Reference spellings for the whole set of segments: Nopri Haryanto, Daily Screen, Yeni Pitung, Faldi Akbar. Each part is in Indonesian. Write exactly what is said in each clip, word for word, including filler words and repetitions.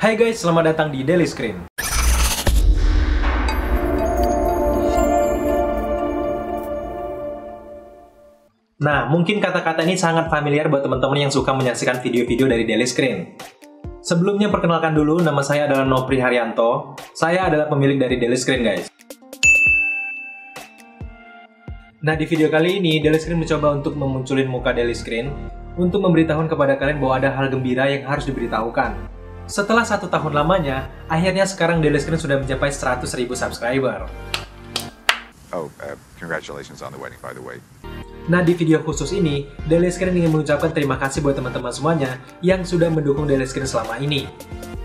Hai guys, selamat datang di Daily Screen. Nah, mungkin kata-kata ini sangat familiar buat teman-teman yang suka menyaksikan video-video dari Daily Screen. Sebelumnya perkenalkan dulu, nama saya adalah Nopri Haryanto. Saya adalah pemilik dari Daily Screen, guys. Nah, di video kali ini Daily Screen mencoba untuk memunculin muka Daily Screen untuk memberitahukan kepada kalian bahwa ada hal gembira yang harus diberitahukan. Setelah satu tahun lamanya, akhirnya sekarang Daily Screen sudah mencapai seratus ribu subscriber. Oh, uh, congratulations on the wedding, by the way. Nah, di video khusus ini, Daily Screen ingin mengucapkan terima kasih buat teman-teman semuanya yang sudah mendukung Daily Screen selama ini.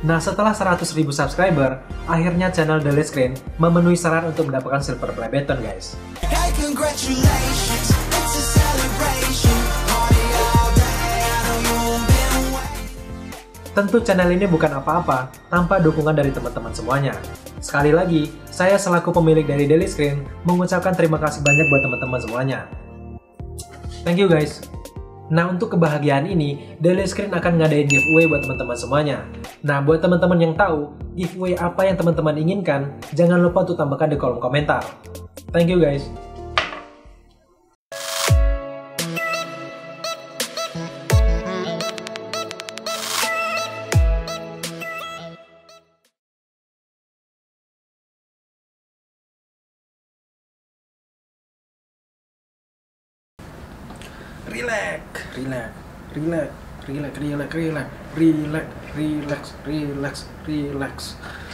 Nah, setelah seratus ribu subscriber, akhirnya channel Daily Screen memenuhi syarat untuk mendapatkan silver play button, guys. Hey, congratulations, it's a celebration. Tentu channel ini bukan apa-apa tanpa dukungan dari teman-teman semuanya. Sekali lagi, saya selaku pemilik dari Daily Screen mengucapkan terima kasih banyak buat teman-teman semuanya. Thank you guys. Nah, untuk kebahagiaan ini, Daily Screen akan ngadain giveaway buat teman-teman semuanya. Nah, buat teman-teman yang tahu giveaway apa yang teman-teman inginkan, jangan lupa untuk tambahkan di kolom komentar. Thank you guys. Relax, relax, relax, relax, relax, relax, relax, relax, relax, relax.